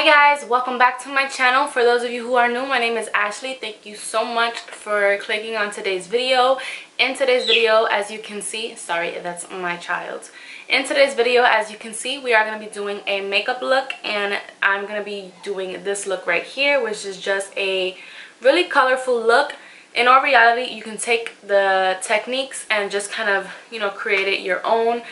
Hi guys, welcome back to my channel. For those of you who are new, my name is Ashley. Thank you so much for clicking on today's video. In today's video, as you can see, sorry, that's my child. In today's video, as you can see, we are going to be doing a makeup look, and I'm going to be doing this look right here, which is just a really colorful look. In all reality, you can take the techniques and just kind of, you know, create it your own.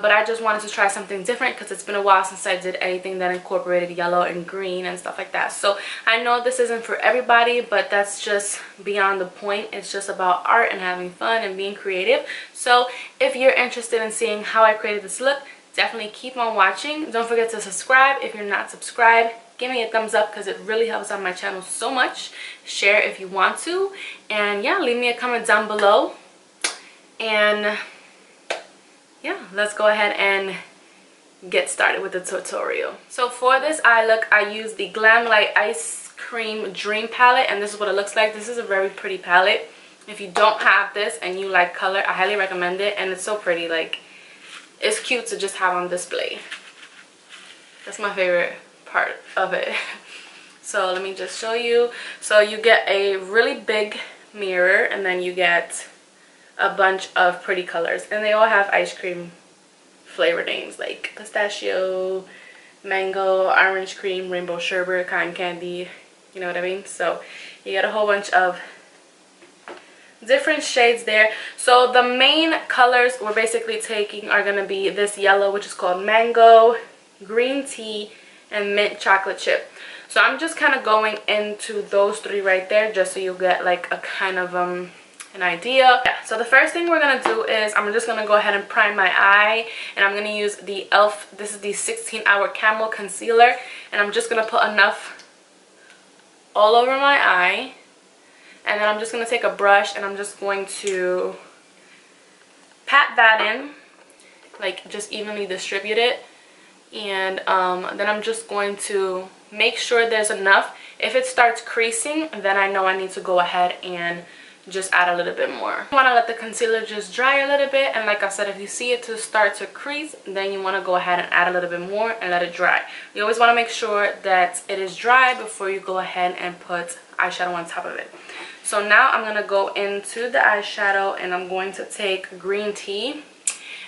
But I just wanted to try something different because it's been a while since I did anything that incorporated yellow and green and stuff like that. So I know this isn't for everybody, but that's just beyond the point. It's just about art and having fun and being creative. So if you're interested in seeing how I created this look, definitely keep on watching. Don't forget to subscribe if you're not subscribed. Give me a thumbs up because it really helps out my channel so much. Share if you want to. And yeah, leave me a comment down below. And yeah, let's go ahead and get started with the tutorial. So for this eye look, I used the Glamlite Ice Cream Dream Palette, and this is what it looks like. This is a very pretty palette. If you don't have this and you like color, I highly recommend it, and it's so pretty. Like, it's cute to just have on display. That's my favorite part of it. So let me just show you. So you get a really big mirror, and then you get a bunch of pretty colors, and they all have ice cream flavor names like pistachio, mango, orange cream, rainbow sherbet, cotton candy, you know what I mean? So you get a whole bunch of different shades there. So the main colors we're basically taking are gonna be this yellow, which is called mango, green tea, and mint chocolate chip. So I'm just kind of going into those three right there just so you get like a kind of an idea. Yeah, so the first thing we're gonna do is I'm just gonna go ahead and prime my eye, and I'm gonna use the Elf. This is the 16-Hour Camel Concealer, and I'm just gonna put enough all over my eye, and then I'm just gonna take a brush and I'm just going to pat that in, like just evenly distribute it, and then I'm just going to make sure there's enough. If it starts creasing, then I know I need to go ahead and just add a little bit more. You want to let the concealer just dry a little bit, and like I said, if you see it to start to crease, then you want to go ahead and add a little bit more and let it dry. You always want to make sure that it is dry before you go ahead and put eyeshadow on top of it. So now I'm going to go into the eyeshadow, and I'm going to take green tea,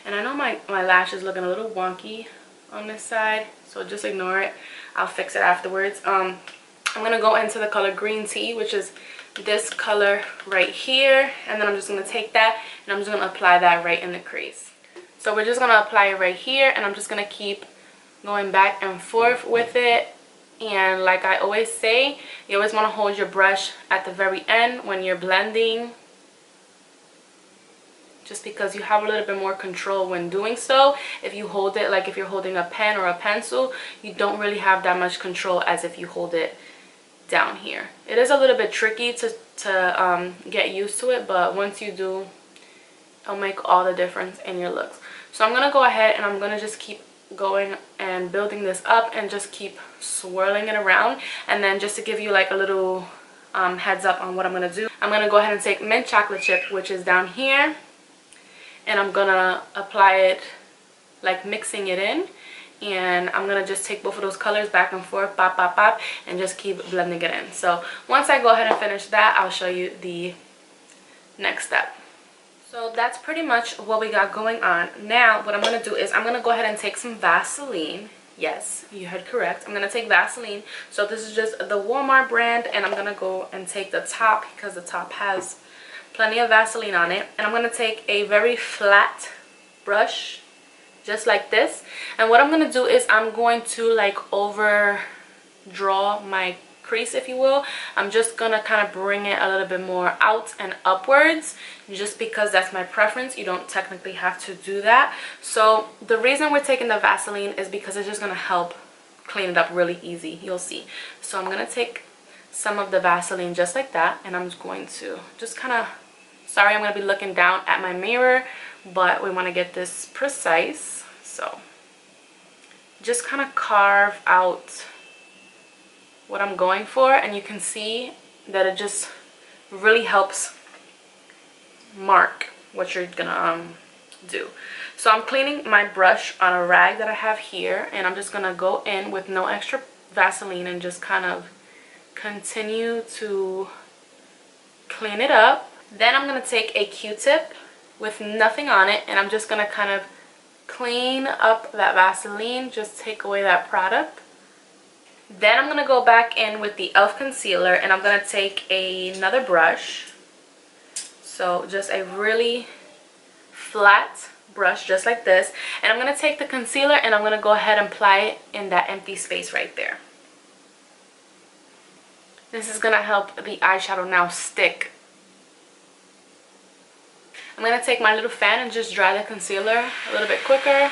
and I know my lash is looking a little wonky on this side, so just ignore it. I'll fix it afterwards. I'm going to go into the color green tea, which is this color right here, and then I'm just going to take that and I'm just going to apply that right in the crease. So we're just going to apply it right here, and I'm just going to keep going back and forth with it. And like I always say, you always want to hold your brush at the very end when you're blending, just because you have a little bit more control when doing so. If you hold it, like if you're holding a pen or a pencil, you don't really have that much control as if you hold it down here. It is a little bit tricky to get used to it, but once you do, it'll make all the difference in your looks. So I'm gonna go ahead and I'm gonna just keep going and building this up and just keep swirling it around. And then just to give you like a little heads up on what I'm gonna do, I'm gonna go ahead and take mint chocolate chip, which is down here, and I'm gonna apply it, like mixing it in. And I'm going to just take both of those colors back and forth, pop, pop, pop, and just keep blending it in. So once I go ahead and finish that, I'll show you the next step. So that's pretty much what we got going on. Now what I'm going to do is I'm going to go ahead and take some Vaseline. Yes, you heard correct. I'm going to take Vaseline. So this is just the Walmart brand, and I'm going to go and take the top because the top has plenty of Vaseline on it. And I'm going to take a very flat brush, just like this, and what I'm going to do is I'm going to like overdraw my crease, if you will. I'm just going to kind of bring it a little bit more out and upwards, just because that's my preference. You don't technically have to do that. So the reason we're taking the Vaseline is because it's just going to help clean it up really easy. You'll see. So I'm going to take some of the Vaseline just like that, and I'm just going to just kind of, sorry, I'm going to be looking down at my mirror, but we want to get this precise. So just kind of carve out what I'm going for, and you can see that it just really helps mark what you're going to do. So I'm cleaning my brush on a rag that I have here, and I'm just going to go in with no extra Vaseline and just kind of continue to clean it up. Then I'm going to take a Q-tip with nothing on it, and I'm just going to kind of clean up that Vaseline, just take away that product. Then I'm going to go back in with the Elf concealer, and I'm going to take another brush. So just a really flat brush, just like this, and I'm going to take the concealer and I'm going to go ahead and apply it in that empty space right there. This is going to help the eyeshadow now stick. I'm going to take my little fan and just dry the concealer a little bit quicker.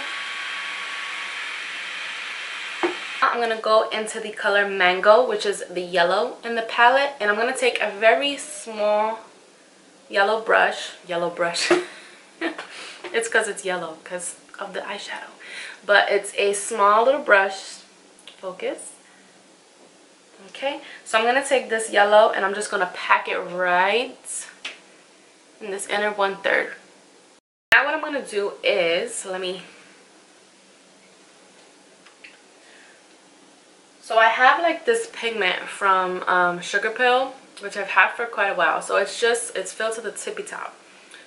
I'm going to go into the color Mango, which is the yellow in the palette, and I'm going to take a very small yellow brush. It's because it's yellow, because of the eyeshadow. But it's a small little brush. Focus. Okay, so I'm going to take this yellow and I'm just going to pack it right in this inner 1/3. Now what I'm going to do is, So I have like this pigment from Sugar Pill, which I've had for quite a while. So it's just, it's filled to the tippy top.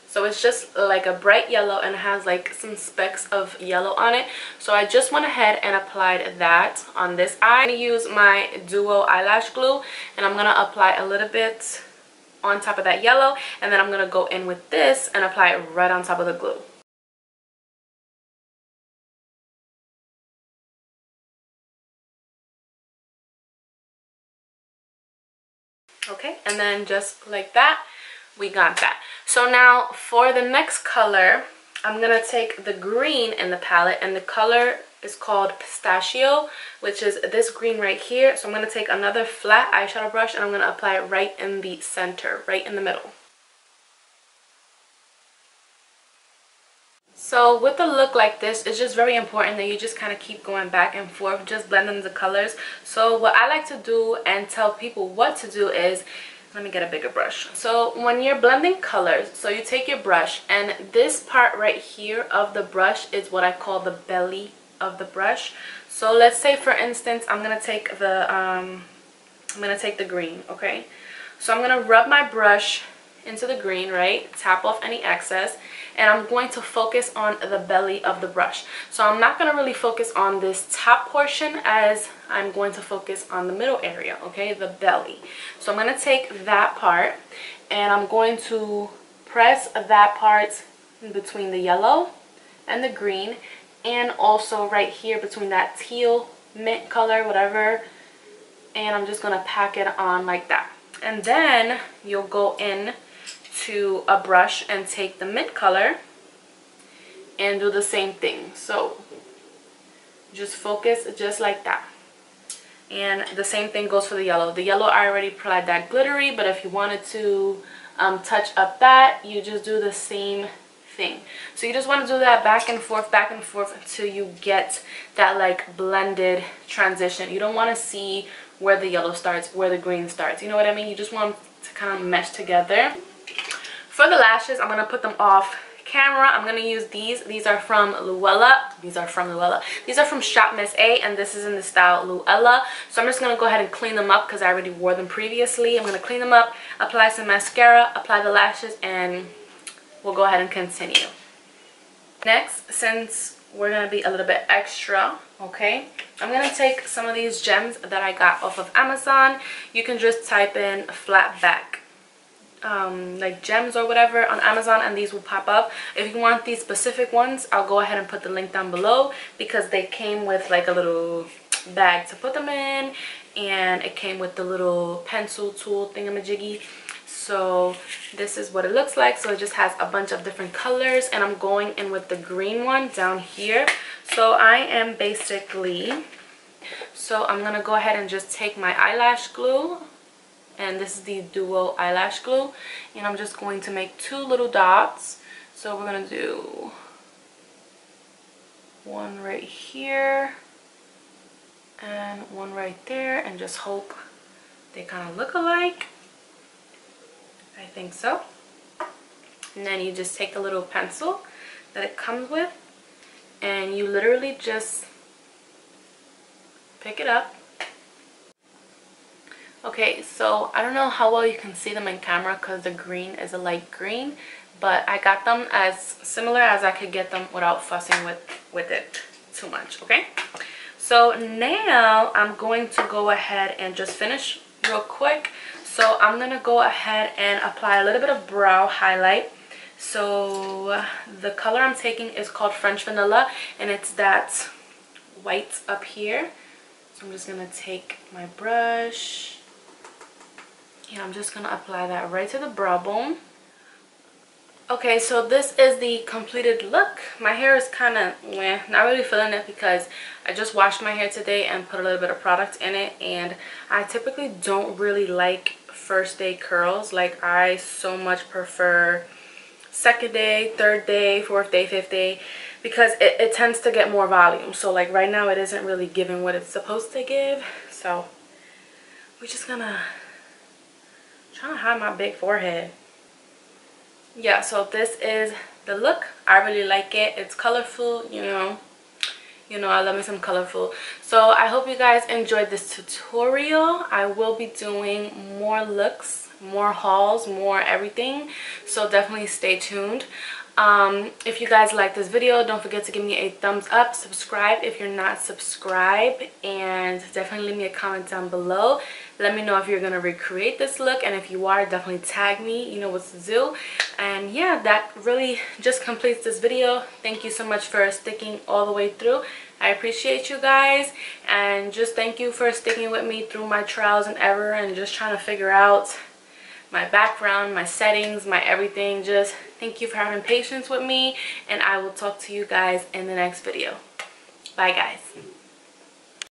So it's just like a bright yellow and has like some specks of yellow on it. So I just went ahead and applied that on this eye. I'm going to use my Duo eyelash glue and I'm going to apply a little bit on top of that yellow. And then I'm going to go in with this and apply it right on top of the glue. Okay, and then just like that. We got that. So now for the next color, I'm gonna take the green in the palette, and the color is called Pistachio, which is this green right here. So I'm gonna take another flat eyeshadow brush and I'm gonna apply it right in the center, right in the middle. So with a look like this, it's just very important that you just kind of keep going back and forth, just blending the colors. So what I like to do and tell people what to do is, let me get a bigger brush. So when you're blending colors, so you take your brush, and this part right here of the brush is what I call the belly of the brush. So let's say, for instance, I'm gonna take the I'm gonna take the green. Okay, so I'm gonna rub my brush into the green, right, tap off any excess, and I'm going to focus on the belly of the brush. So I'm not going to really focus on this top portion, as I'm going to focus on the middle area, okay, the belly. So I'm going to take that part and I'm going to press that part in between the yellow and the green, and also right here between that teal mint color, whatever, and I'm just going to pack it on like that. And then you'll go in to a brush and take the mint color and do the same thing. So just focus just like that, and the same thing goes for the yellow. The yellow, I already applied that glittery, but if you wanted to touch up that, you just do the same thing. So you just want to do that back and forth until you get that like blended transition. You don't want to see where the yellow starts, where the green starts, you know what I mean? You just want to kind of mesh together. For the lashes, I'm gonna put them off camera. I'm gonna use these. These are from Luella. These are from Shop Miss A, and this is in the style Luella. So I'm just gonna go ahead and clean them up because I already wore them previously. I'm gonna clean them up, apply some mascara, apply the lashes, and we'll go ahead and continue. Next, since we're gonna be a little bit extra, okay, I'm gonna take some of these gems that I got off of Amazon. You can just type in flat back like gems or whatever on Amazon and these will pop up. If you want these specific ones, I'll go ahead and put the link down below, because they came with like a little bag to put them in, and it came with the little pencil tool thingamajiggy. So this is what it looks like. So it just has a bunch of different colors, and I'm going in with the green one down here. So I am basically, so I'm gonna go ahead and just take my eyelash glue, and this is the Duo eyelash glue, and I'm just going to make two little dots. So we're gonna do one right here and one right there, and just hope they kind of look alike. I think so. And then you just take the little pencil that it comes with, and you literally just pick it up Okay, so I don't know how well you can see them in camera because the green is a light green, but I got them as similar as I could get them without fussing with it too much. Okay, so now I'm going to go ahead and just finish real quick. So I'm gonna go ahead and apply a little bit of brow highlight. So the color I'm taking is called French Vanilla, and it's that white up here. So I'm just gonna take my brush. Yeah, I'm just gonna apply that right to the brow bone. Okay, so this is the completed look. My hair is kind of not really feeling it because I just washed my hair today and put a little bit of product in it, and I typically don't really like first day curls. Like, I so much prefer second day, third day, fourth day, fifth day, because it tends to get more volume. So like right now it isn't really giving what it's supposed to give, so we're just gonna try to hide my big forehead. Yeah, so this is the look. I really like it. It's colorful, you know I love me some colorful. So I hope you guys enjoyed this tutorial. I will be doing more looks, more hauls, more everything, so definitely stay tuned. If you guys like this video, don't forget to give me a thumbs up, subscribe if you're not subscribed, and definitely leave me a comment down below. Let me know if you're gonna recreate this look, and if you are, definitely tag me. You know what to do. And yeah, that really just completes this video. Thank you so much for sticking all the way through. I appreciate you guys, and just thank you for sticking with me through my trials and error and just trying to figure out my background, my settings, my everything. Just thank you for having patience with me, and I will talk to you guys in the next video. Bye guys.